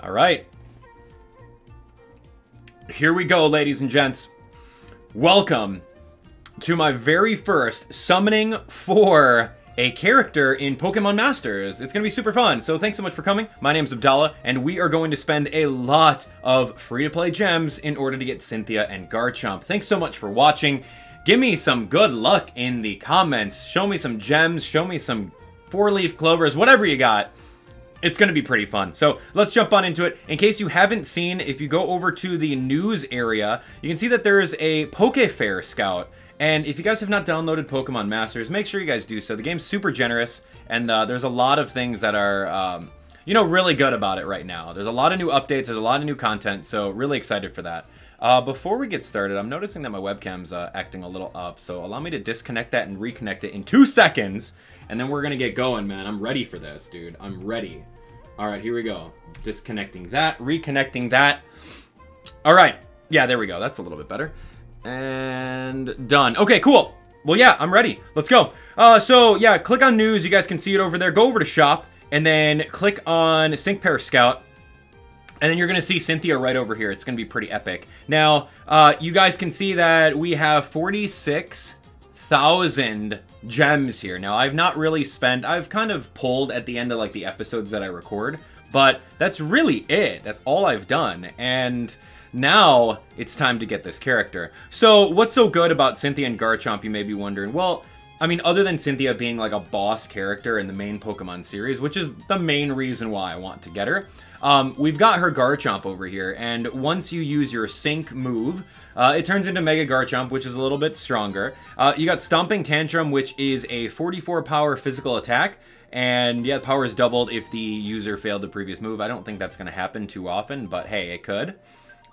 All right. Here we go, ladies and gents. Welcome to my very first summoning for a character in Pokemon Masters. It's going to be super fun, so thanks so much for coming. My name's Abdallah, and we are going to spend a lot of free-to-play gems in order to get Cynthia and Garchomp. Thanks so much for watching. Give me some good luck in the comments. Show me some gems. Show me some four-leaf clovers, whatever you got. It's going to be pretty fun. So let's jump on into it. In case you haven't seen, if you go over to the news area, you can see that there is a Poke Fair Scout. And if you guys have not downloaded Pokemon Masters, make sure you guys do so. The game's super generous, and there's a lot of things that are, you know, really good about it right now. There's a lot of new updates. There's a lot of new content, so really excited for that. Before we get started, I'm noticing that my webcam's acting a little up, so allow me to disconnect that and reconnect it in 2 seconds, and then we're going to get going, man. I'm ready for this, dude. I'm ready. All right, here we go. Disconnecting that, reconnecting that. All right. Yeah, there we go. That's a little bit better. And done. Okay, cool. Well, yeah, I'm ready. Let's go. So, yeah, click on news. You guys can see it over there. Go over to shop, and then click on Sync Pair Scout. And then you're going to see Cynthia right over here. It's going to be pretty epic. Now, you guys can see that we have 46,000 gems here. Now, I've not really spent... I've kind of pulled at the end of, like, the episodes that I record. But that's really it. That's all I've done. And now it's time to get this character. So, what's so good about Cynthia and Garchomp, you may be wondering? Well, I mean, other than Cynthia being, like, a boss character in the main Pokemon series, which is the main reason why I want to get her... we've got her Garchomp over here, and once you use your Sync move, it turns into Mega Garchomp, which is a little bit stronger. You got Stomping Tantrum, which is a 44 power physical attack, and yeah, the power is doubled if the user failed the previous move. I don't think that's going to happen too often, but hey, it could.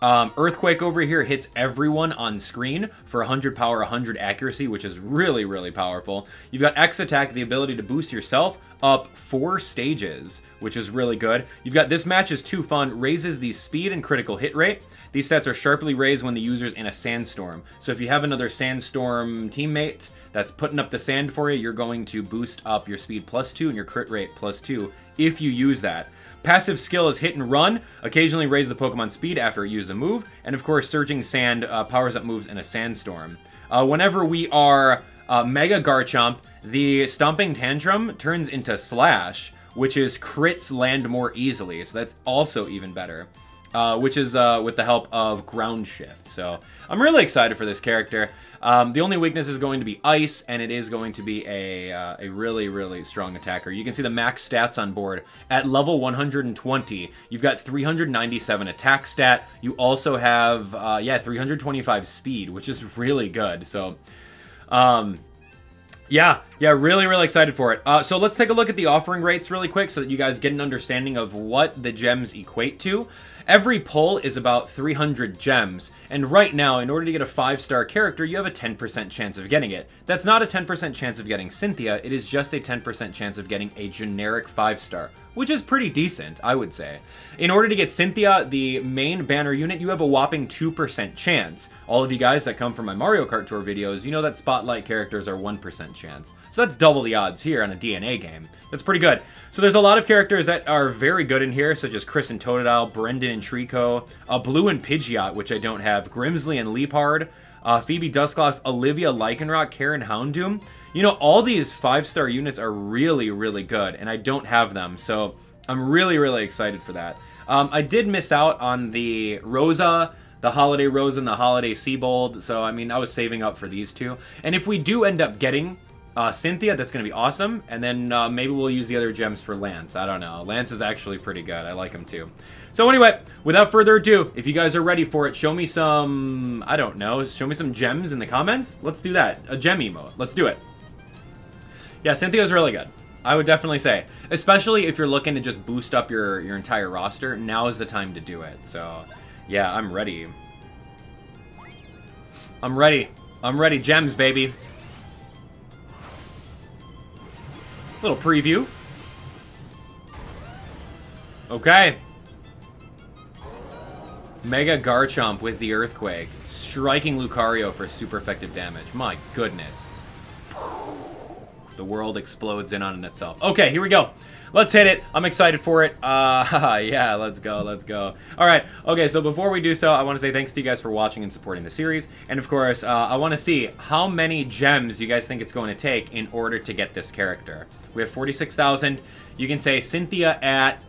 Earthquake over here hits everyone on screen for 100 power, 100 accuracy, which is really, really powerful. You've got X Attack, the ability to boost yourself up 4 stages, which is really good. You've got This Match is Too Fun, raises the speed and critical hit rate. These stats are sharply raised when the user's in a sandstorm. So if you have another sandstorm teammate that's putting up the sand for you, you're going to boost up your speed +2 and your crit rate +2 if you use that. Passive skill is Hit and Run, occasionally raise the Pokemon's speed after it uses a move, and of course Surging Sand powers up moves in a sandstorm. Whenever we are Mega Garchomp, the Stomping Tantrum turns into Slash, which is crits land more easily, so that's also even better, which is with the help of Ground Shift. So I'm really excited for this character. The only weakness is going to be ice, and it is going to be a really, really strong attacker. You can see the max stats on board. At level 120, you've got 397 attack stat. You also have, 325 speed, which is really good. So, yeah, really, really excited for it. So let's take a look at the offering rates really quick so that you guys get an understanding of what the gems equate to. Every pull is about 300 gems, and right now, in order to get a 5-star character, you have a 10% chance of getting it. That's not a 10% chance of getting Cynthia, it is just a 10% chance of getting a generic 5-star, which is pretty decent, I would say. In order to get Cynthia, the main banner unit, you have a whopping 2% chance. All of you guys that come from my Mario Kart Tour videos, you know that Spotlight characters are 1% chance. So that's double the odds here on a DNA game. That's pretty good. So there's a lot of characters that are very good in here, such as Kris and Totodile, Brendan and Trico, Blue and Pidgeot, which I don't have, Grimsley and Leopard, Phoebe, Duskglass, Olivia, Lycanroc, Karen, Houndoom. You know, all these 5-star units are really, really good, and I don't have them, so I'm really, really excited for that. I did miss out on the Rosa, the Holiday Rosa, and the Holiday Siebold, so, I mean, I was saving up for these two. And if we do end up getting Cynthia, that's going to be awesome, and then maybe we'll use the other gems for Lance. I don't know. Lance is actually pretty good. I like him too. So anyway, without further ado, if you guys are ready for it, show me some, I don't know, show me some gems in the comments. Let's do that. A gem emote. Let's do it. Yeah, Cynthia's really good. I would definitely say, especially if you're looking to just boost up your entire roster, now is the time to do it. So yeah, I'm ready. I'm ready. I'm ready. Gems, baby. Little preview. Okay. Mega Garchomp with the Earthquake, striking Lucario for super effective damage. My goodness. The world explodes in on itself. Okay, here we go. Let's hit it. I'm excited for it. Yeah, let's go. Let's go. All right. Okay, so before we do so, I want to say thanks to you guys for watching and supporting the series. And of course, I want to see how many gems you guys think it's going to take in order to get this character. We have 46,000. You can say Cynthia at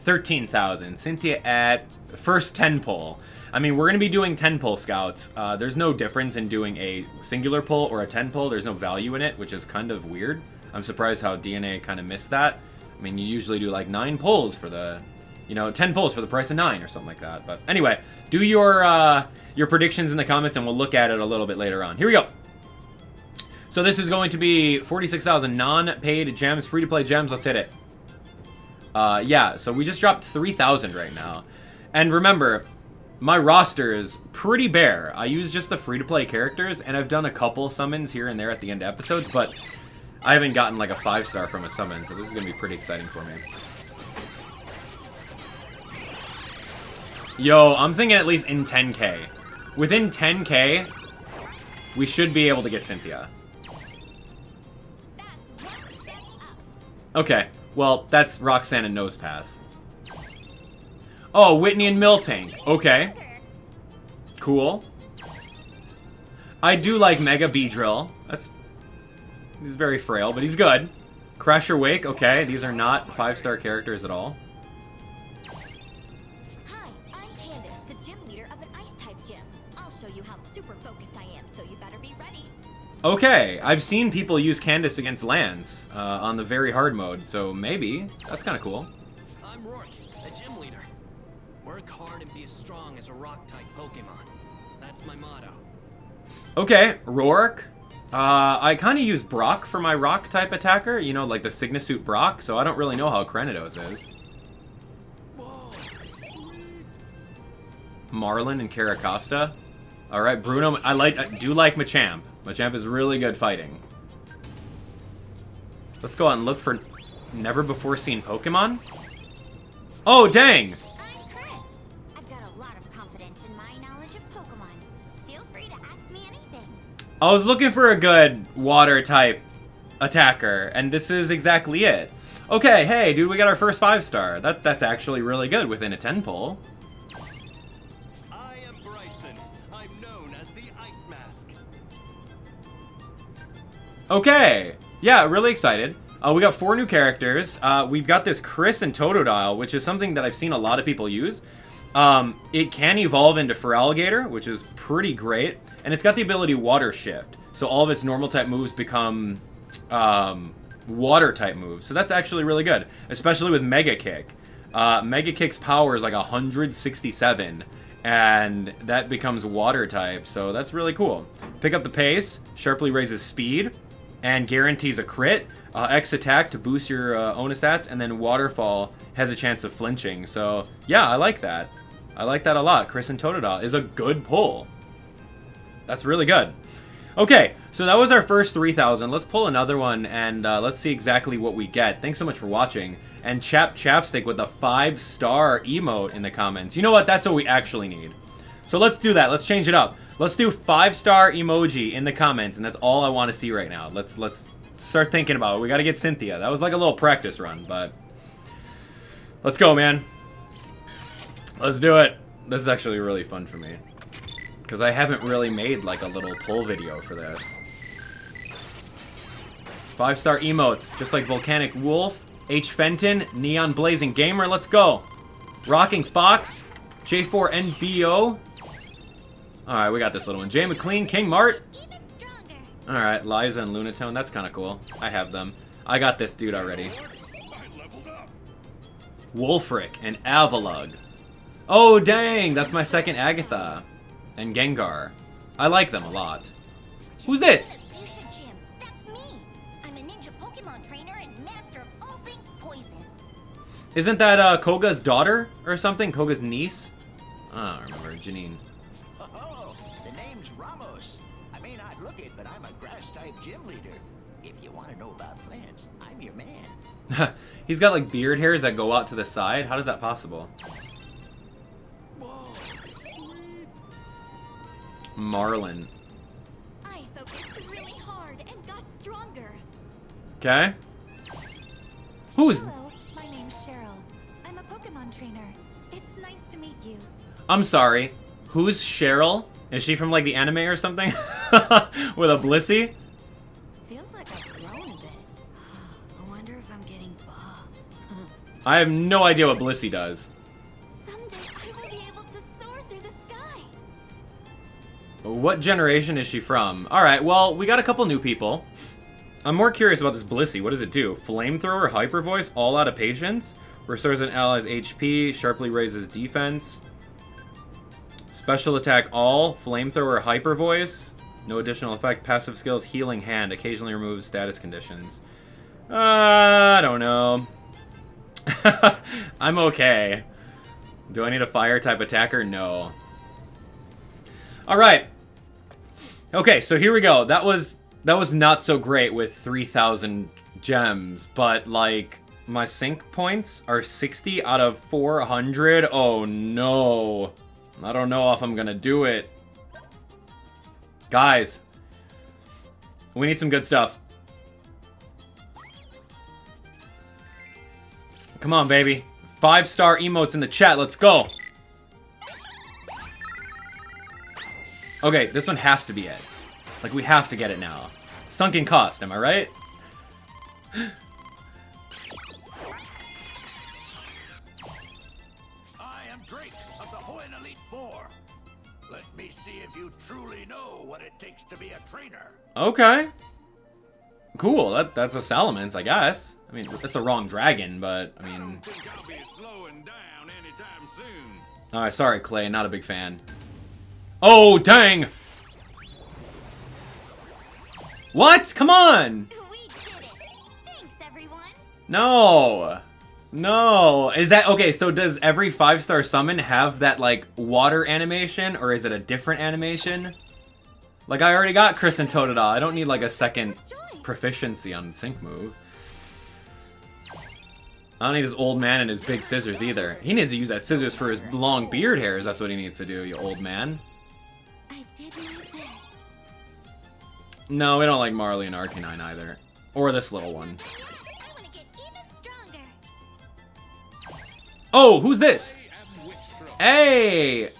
13,000. Cynthia at first 10 pull. I mean, we're going to be doing 10 pull scouts. There's no difference in doing a singular pull or a 10 pull. There's no value in it, which is kind of weird. I'm surprised how DNA kind of missed that. I mean, you usually do like 9 pulls for the, you know, 10 pulls for the price of 9 or something like that. But anyway, do your predictions in the comments and we'll look at it a little bit later on. Here we go. So this is going to be 46,000 non-paid gems, free-to-play gems. Let's hit it. Yeah, so we just dropped 3,000 right now. And remember, my roster is pretty bare. I use just the free-to-play characters, and I've done a couple summons here and there at the end of episodes, but I haven't gotten like a 5-star from a summon, so this is going to be pretty exciting for me. Yo, I'm thinking at least in 10K. Within 10K, we should be able to get Cynthia. Okay, well, that's Roxanne and Nosepass. Oh, Whitney and Miltank. Okay. Cool. I do like Mega Beedrill. He's very frail, but he's good. Crasher Wake. Okay, these are not 5-star characters at all. Hi, I'm Candace, the gym leader of an Ice-type gym. I'll show you how super focused I am, so you better be ready. Okay, I've seen people use Candace against Lance on the very hard mode, so maybe that's kind of cool. I'm Rourke, a gym leader. Work hard and be as strong as a rock-type Pokemon. That's my motto. Okay, Rourke. I kind of use Brock for my rock-type attacker, you know, like the Signasuit Brock, so I don't really know how Kranidos is. Marlon and Caracosta. Alright, Bruno, I do like Machamp. Machamp is really good fighting. Let's go out and look for never-before-seen Pokemon. Oh, dang! I was looking for a good water-type attacker, and this is exactly it. Okay, hey, dude, we got our first 5-star. That's actually really good within a 10 pull. I am Bryson. I'm known as the Ice Mask. Okay. Yeah, really excited. We got 4 new characters. We've got this Kris and Totodile, which is something that I've seen a lot of people use. It can evolve into Feraligatr, which is pretty great. And it's got the ability Water Shift. So all of its normal type moves become water type moves. So that's actually really good. Especially with Mega Kick. Mega Kick's power is like 167. And that becomes water type. So that's really cool. Pick up the pace. Sharply raises speed. And guarantees a crit. X attack to boost your own stats. And then Waterfall has a chance of flinching. So yeah, I like that. I like that a lot. Kris and Totodile is a good pull. That's really good. Okay, so that was our first 3,000. Let's pull another one, and let's see exactly what we get. Thanks so much for watching. And Chap Chapstick with a 5-star emote in the comments. You know what? That's what we actually need. So let's do that. Let's change it up. Let's do 5-star emoji in the comments, and that's all I want to see right now. Let's start thinking about it. We got to get Cynthia. That was like a little practice run, but let's go, man. Let's do it. This is actually really fun for me. Because I haven't really made like a little poll video for this. 5-star emotes, just like Volcanic Wolf, H. Fenton, Neon Blazing Gamer, let's go. Rocking Fox, J4NBO. Alright, we got this little one. Jay McLean, King Mart. Alright, Liza and Lunatone, that's kind of cool. I have them. I got this dude already. Wolfric and Avalug. Oh, dang, that's my second Agatha. And Gengar. I like them a lot. Who's this? Isn't that Koga's daughter or something? Koga's niece? Oh, I don't remember. Janine. Oh, the name's Ramos. I may not look it, but I'm a grass-type gym leader. If you want to know about plants, I'm your man. He's got like beard hairs that go out to the side. How is that possible? Marlon. I focused really hard and got stronger. Okay. Who's Hello, I'm a Pokemon trainer. It's nice to meet you. I'm sorry. Who's Cheryl? Is she from like the anime or something? With a Blissey? Feels like I've grown a bit. I wonder if I'm getting buff. I have no idea what Blissey does. Someday I will be able to soar through the sky. What generation is she from? Alright, well, we got a couple new people. I'm more curious about this Blissey. What does it do? Flamethrower, Hyper Voice, all out of patience. Restores an ally's HP, sharply raises defense. Special attack all, Flamethrower, Hyper Voice. No additional effect. Passive skills, Healing Hand. Occasionally removes status conditions. I don't know. I'm okay. Do I need a fire type attacker? No. Alright. Okay, so here we go. That was not so great with 3,000 gems, but like my sync points are 60 out of 400. Oh no. I don't know if I'm gonna do it. Guys, we need some good stuff. Come on, baby. 5-star emotes in the chat. Let's go. Okay, this one has to be it. Like, we have to get it now. Sunken cost, am I right? I am Drake of the Hoenn Elite Four. Let me see if you truly know what it takes to be a trainer. Okay. Cool, that's a Salamence, I guess. I mean, that's the wrong dragon, but, I mean... I don't think I'll be slowing down anytime soon. Alright, sorry, Clay, not a big fan. Oh, dang! What? Come on! We did it. Thanks, everyone. No. No. Is that... Okay, so does every 5-star summon have that, like, water animation? Or is it a different animation? Like, I already got Kris and Totodile. I don't need, like, a second proficiency on sync move. I don't need this old man and his big scissors, either. He needs to use that scissors for his long beard hairs. That's what he needs to do, you old man. I did my best. No, we don't like Marley and Arcanine either. Or this little one. Oh, who's this? Hey!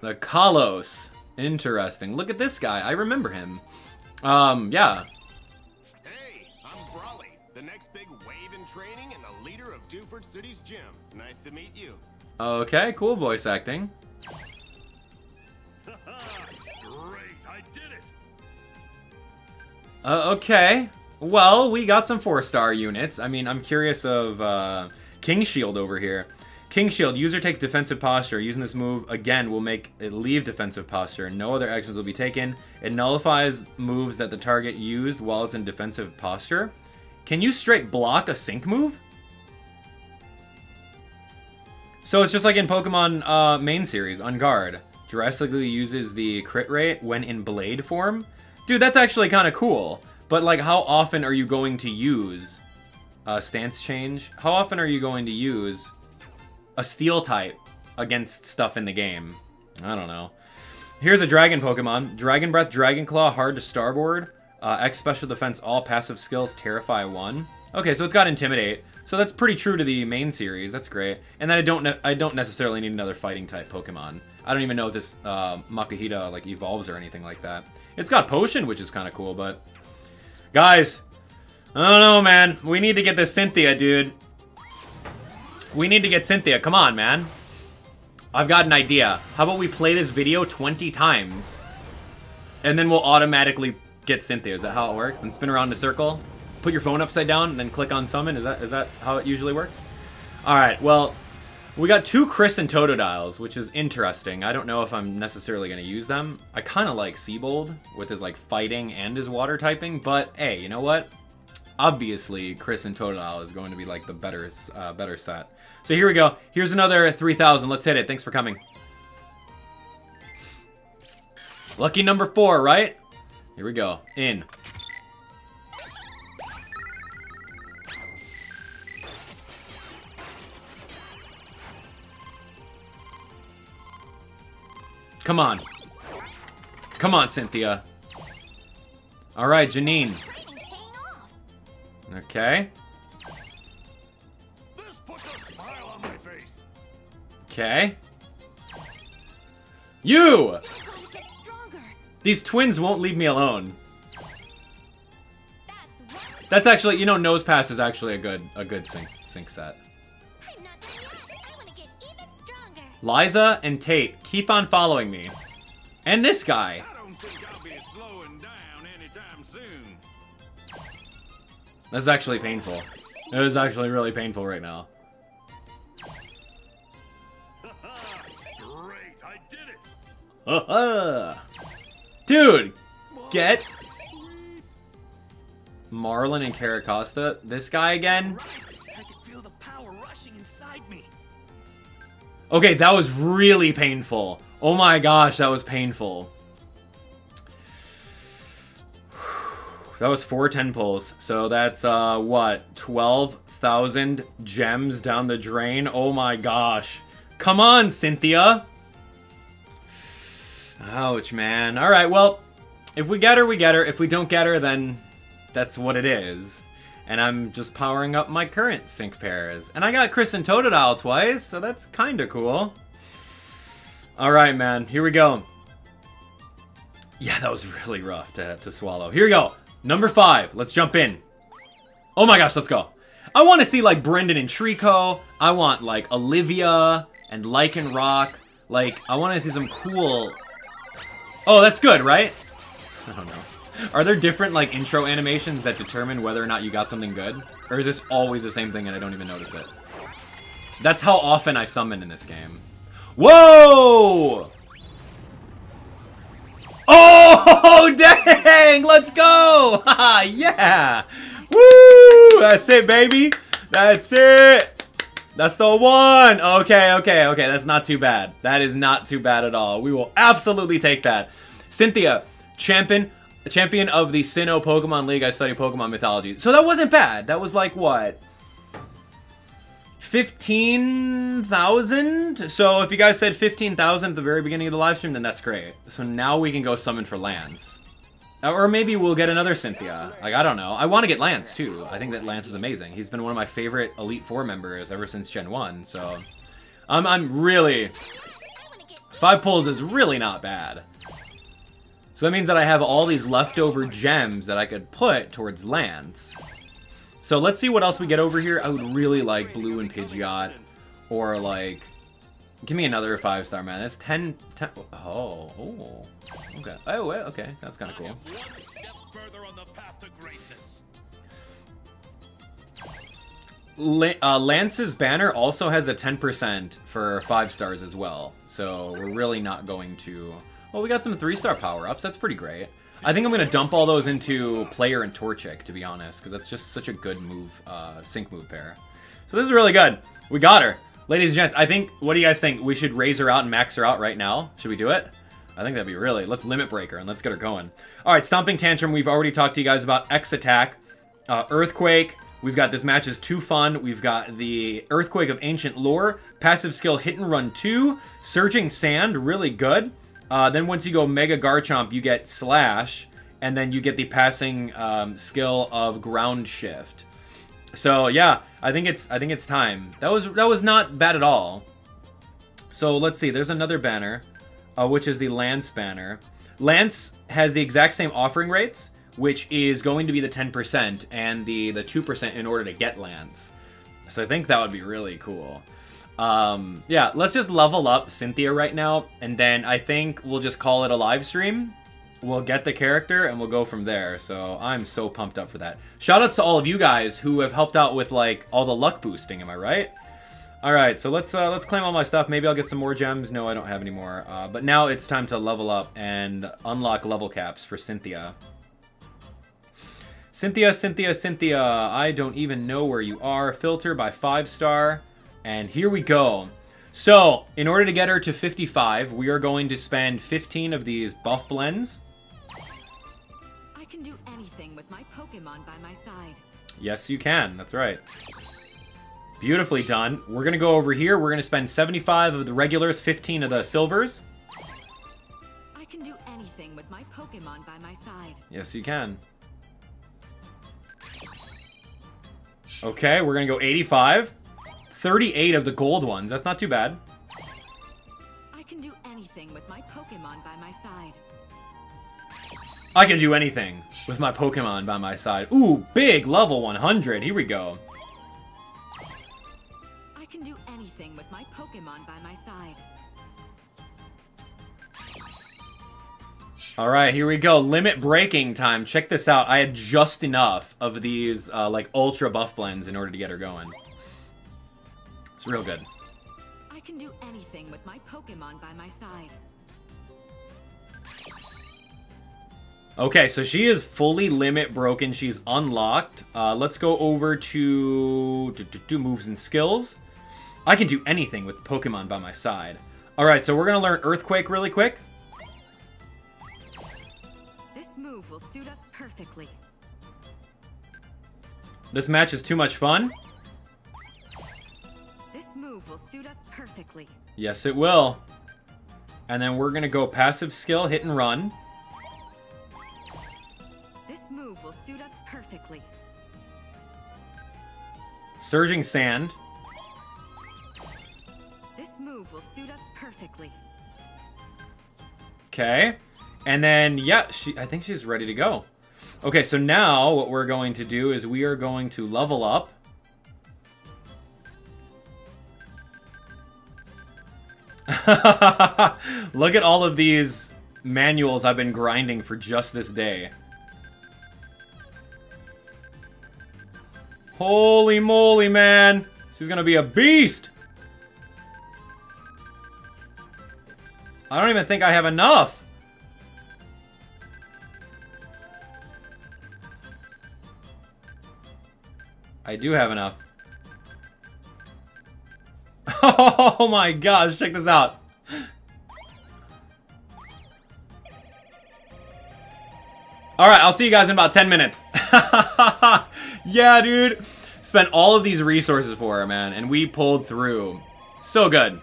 The Kalos. Interesting. Look at this guy. I remember him. Yeah. Hey, I'm Brawly, the next big wave in training and the leader of Dewford City's gym. Nice to meet you. Okay, cool voice acting. Okay, well, we got some 4-star units. I mean, I'm curious of King Shield over here. King Shield, user takes defensive posture. Using this move, again, will make it leave defensive posture. No other actions will be taken. It nullifies moves that the target used while it's in defensive posture. Can you straight block a sync move? So it's just like in Pokemon main series, Unguard. Drastically uses the crit rate when in blade form. Dude, that's actually kind of cool. But, like, how often are you going to use a stance change? How often are you going to use a steel type against stuff in the game? I don't know. Here's a dragon Pokemon. Dragon Breath, Dragon Claw, hard to starboard. X special defense, all passive skills, Terrify 1. Okay, so it's got Intimidate. So that's pretty true to the main series. That's great. And then I don't necessarily need another fighting type Pokemon. I don't even know if this Makuhita, like, evolves or anything like that. It's got Potion, which is kind of cool, but... Guys, I don't know, man. We need to get this Cynthia, dude. We need to get Cynthia. Come on, man. I've got an idea. How about we play this video 20 times? And then we'll automatically get Cynthia. Is that how it works? Then spin around in a circle. Put your phone upside down and then click on Summon. Is that how it usually works? Alright, well... We got 2 Kris and Totodiles, which is interesting. I don't know if I'm necessarily going to use them. I kind of like Siebold with his, like, fighting and his water typing, but hey, you know what? Obviously, Kris and Totodile is going to be, like, the better set. So here we go. Here's another 3,000. Let's hit it. Thanks for coming. Lucky number 4, right? Here we go. In. Come on. Come on, Cynthia. Alright, Janine. Okay. smile on my face. Okay. You! These twins won't leave me alone. That's actually, you know, Nosepass is actually a good sync set. Liza and Tate, keep on following me. And this guy. I don't think I'll be slowing down anytime soon. That's actually painful. It was actually really painful right now. Great, I did it. Dude, get Marlon and Caracosta. This guy again. I can feel the power rushing inside me. Okay, that was really painful. Oh my gosh, that was painful. That was 4 10 pulls. So that's, what? 12,000 gems down the drain? Oh my gosh. Come on, Cynthia. Ouch, man. All right, well, if we get her, we get her. If we don't get her, then that's what it is. And I'm just powering up my current sync pairs. And I got Kris and Totodile twice, so that's kind of cool. All right, man. Here we go. Yeah, that was really rough to swallow. Here we go. Number 5. Let's jump in. Oh my gosh, let's go. I want to see, like, Brendan and Trico. I want, like, Olivia and Lycanroc. Like, I want to see some cool... Oh, that's good, right? I don't know. Are there different, like, intro animations that determine whether or not you got something good? Or is this always the same thing and I don't even notice it? That's how often I summon in this game. Whoa! Oh, dang! Let's go! Yeah! Woo! That's it, baby! That's it! That's the one! Okay, okay, okay. That's not too bad. That is not too bad at all. We will absolutely take that. Cynthia, champion of the Sinnoh Pokemon League. I study Pokemon mythology. So that wasn't bad. That was like, what? 15,000? So if you guys said 15,000 at the very beginning of the live stream, then that's great. So now we can go summon for Lance. Or maybe we'll get another Cynthia. Like, I don't know. I want to get Lance, too. I think that Lance is amazing. He's been one of my favorite Elite Four members ever since Gen 1, so... I'm really... 5 pulls is really not bad. So that means that I have all these leftover gems that I could put towards Lance. So let's see what else we get over here. I would really like Blue and Pidgeot. Or, like... Give me another 5-star, man. That's 10... Oh, oh. Okay. Oh, okay. That's kind of cool. Lance's banner also has a 10% for 5 stars as well. So we're really not going to... Well, we got some 3-star power-ups. That's pretty great. I think I'm going to dump all those into Player and Torchic, to be honest. Because that's just such a good move, sync move pair. So this is really good. We got her. Ladies and gents, I think, what do you guys think? We should raise her out and max her out right now. Should we do it? I think that'd be really, let's limit break her and let's get her going. All right, Stomping Tantrum, we've already talked to you guys about X Attack. Earthquake, we've got this match is too fun. We've got the Earthquake of Ancient Lore, passive skill Hit and Run 2, Surging Sand, really good. Then once you go Mega Garchomp, you get Slash, and then you get the passing skill of Ground Shift. So yeah, I think it's time. That was not bad at all. So let's see. There's another banner, which is the Lance banner. Lance has the exact same offering rates, which is going to be the 10% and the 2% in order to get Lance. So I think that would be really cool. Yeah, let's just level up Cynthia right now, and then I think we'll just call it a live stream. We'll get the character and we'll go from there. So I'm so pumped up for that. Shoutouts to all of you guys who have helped out with like all the luck boosting. Am I right? All right. So let's claim all my stuff. Maybe I'll get some more gems. No, I don't have any more. But now it's time to level up and unlock level caps for Cynthia. Cynthia. I don't even know where you are. Filter by 5-star. And here we go. So in order to get her to 55, we are going to spend 15 of these buff blends. Do anything with my Pokemon by my side. Yes, you can. That's right. Beautifully done. We're going to go over here. We're going to spend 75 of the regulars, 15 of the silvers. I can do anything with my Pokemon by my side. Yes, you can. Okay, we're going to go 85. 38 of the gold ones. That's not too bad. I can do anything with my Pokemon by my side. I can do anything with my Pokemon by my side. Ooh, big level 100. Here we go. I can do anything with my Pokemon by my side. All right, here we go. Limit breaking time. Check this out. I had just enough of these like ultra buff blends in order to get her going. It's real good. I can do anything with my Pokemon by my side. Okay, so she is fully limit broken. She's unlocked. Let's go over to moves and skills. I can do anything with Pokemon by my side. All right, so we're gonna learn Earthquake really quick. Will suit us perfectly. This match is too much fun. This move will suit us perfectly. Yes, it will. And then we're gonna go passive skill, hit and run. This move will suit us perfectly. Surging sand. This move will suit us perfectly. Okay. And then, yeah, I think she's ready to go. Okay, so now what we're going to do is we are going to level up. Look at all of these manuals I've been grinding for just this day. Holy moly, man. She's gonna be a beast. I don't even think I have enough. I do have enough. Oh my gosh, check this out. All right, I'll see you guys in about 10 minutes. Yeah, dude. Spent all of these resources for her, man, and we pulled through. So good.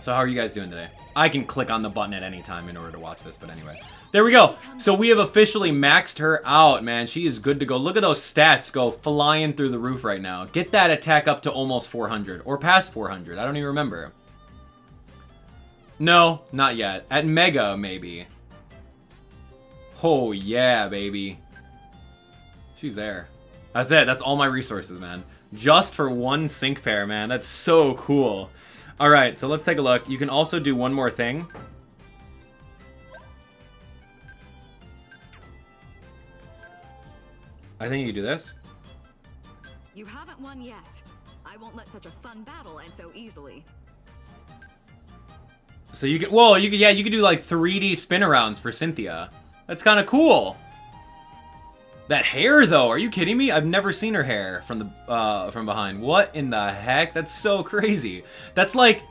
So how are you guys doing today? I can click on the button at any time in order to watch this, but anyway. There we go. So we have officially maxed her out, man. She is good to go. Look at those stats go flying through the roof right now. Get that attack up to almost 400 or past 400. I don't even remember. No, not yet. At Mega, maybe. Oh, yeah, baby. She's there. That's it. That's all my resources, man. Just for one sync pair, man. That's so cool. All right, so let's take a look. You can also do one more thing. I think you do this. You haven't won yet. I won't let such a fun battle end so easily. So you could, whoa, you could, yeah, you could do like 3D spin arounds for Cynthia. That's kind of cool. That hair though, are you kidding me? I've never seen her hair from the from behind. What in the heck? That's so crazy. That's like,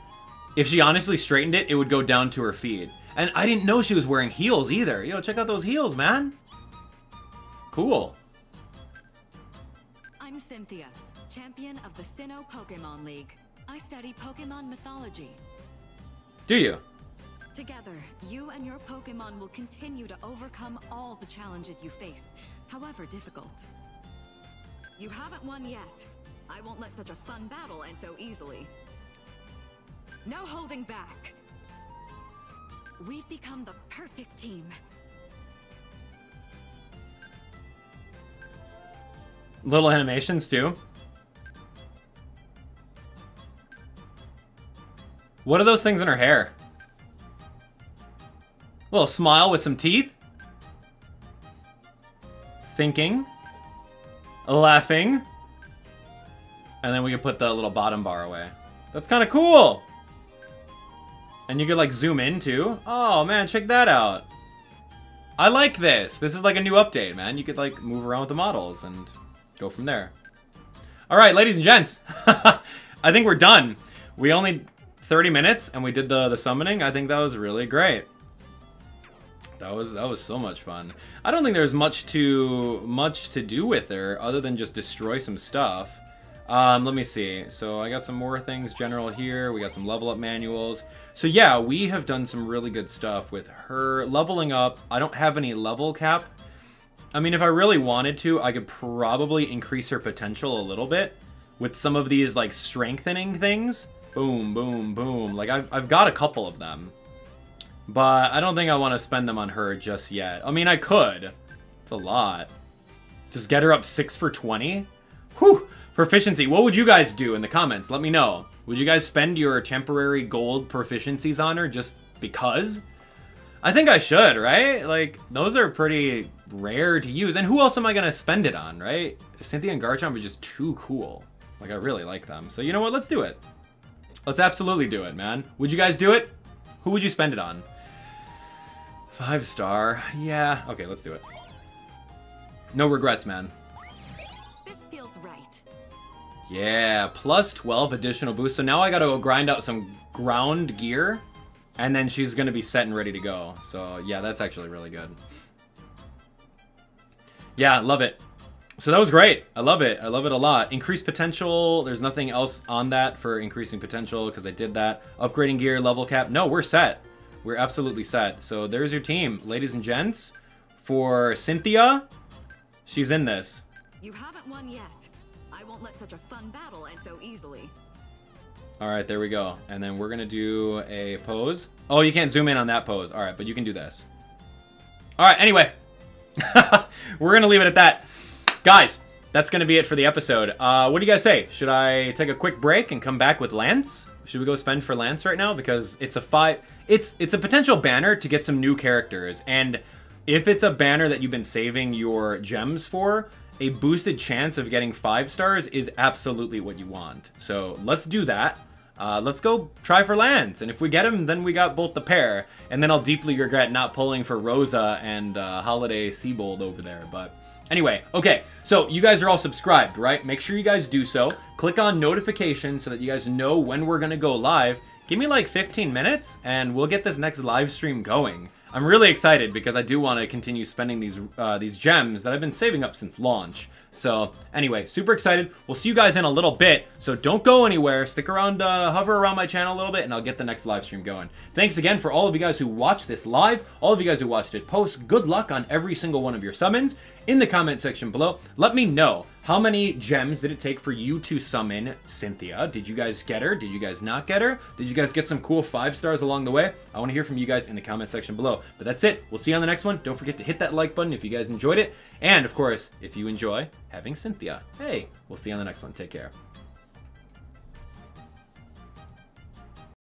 if she honestly straightened it, it would go down to her feet. And I didn't know she was wearing heels either. Yo, check out those heels, man. Cool. I'm Cynthia, champion of the Sinnoh Pokemon League. I study Pokemon mythology. Do you? Together, you and your Pokemon will continue to overcome all the challenges you face, however difficult. You haven't won yet. I won't let such a fun battle end so easily. No holding back. We've become the perfect team. Little animations, too. What are those things in her hair? A little smile with some teeth. Thinking. Laughing. And then we can put the little bottom bar away. That's kind of cool! And you could, like, zoom in, too. Oh, man, check that out. I like this. This is, like, a new update, man. You could, like, move around with the models and go from there. All right, ladies and gents. I think we're done. We only 30 minutes and we did the summoning. I think that was really great. That was so much fun. I don't think there's much to do with her other than just destroy some stuff. Let me see. So I got some more things general here. We got some level up manuals. So yeah, we have done some really good stuff with her leveling up. I don't have any level cap. I mean, if I really wanted to, I could probably increase her potential a little bit. with some of these like strengthening things. Boom, boom, boom. Like I've got a couple of them, but I don't think I want to spend them on her just yet. I mean, I could. It's a lot. Just get her up 6 for 20. Whew. Proficiency. What would you guys do in the comments? Let me know. Would you guys spend your temporary gold proficiencies on her just because? I think I should, right? Like, those are pretty rare to use. And who else am I going to spend it on, right? Cynthia and Garchomp are just too cool. Like, I really like them. So, you know what? Let's do it. Let's absolutely do it, man. Would you guys do it? Who would you spend it on? 5 star. Yeah. Okay, let's do it. No regrets, man. This feels right. Yeah. Plus 12 additional boost. So now I got to go grind out some ground gear. And then she's going to be set and ready to go. So, yeah, that's actually really good. Yeah, love it. So that was great. I love it. I love it a lot. Increased potential. There's nothing else on that for increasing potential because I did that. Upgrading gear, level cap. No, we're set. We're absolutely set. So there's your team, ladies and gents. For Cynthia, she's in this. You haven't won yet. I won't let such a fun battle end so easily. All right, there we go. And then we're going to do a pose. Oh, you can't zoom in on that pose. All right, but you can do this. All right, anyway. We're going to leave it at that. Guys, that's going to be it for the episode. What do you guys say? Should I take a quick break and come back with Lance? Should we go spend for Lance right now? Because it's a it's a potential banner to get some new characters. And if it's a banner that you've been saving your gems for, a boosted chance of getting 5 stars is absolutely what you want. So let's do that. Let's go try for Lance, and if we get him, then we got both the pair. And then I'll deeply regret not pulling for Rosa and Holiday Siebold over there. But anyway, okay, so you guys are all subscribed, right? Make sure you guys do so. Click on notifications so that you guys know when we're gonna go live. Give me like 15 minutes and we'll get this next live stream going. I'm really excited because I do want to continue spending these gems that I've been saving up since launch. So anyway, super excited. We'll see you guys in a little bit. So don't go anywhere. Stick around, hover around my channel a little bit, and I'll get the next live stream going. Thanks again for all of you guys who watched this live, all of you guys who watched it post. Good luck on every single one of your summons. In the comment section below, let me know, how many gems did it take for you to summon Cynthia? Did you guys get her? Did you guys not get her? Did you guys get some cool 5 stars along the way? I want to hear from you guys in the comment section below. But that's it. We'll see you on the next one. Don't forget to hit that like button if you guys enjoyed it. And, of course, if you enjoy having Cynthia. Hey, we'll see you on the next one. Take care.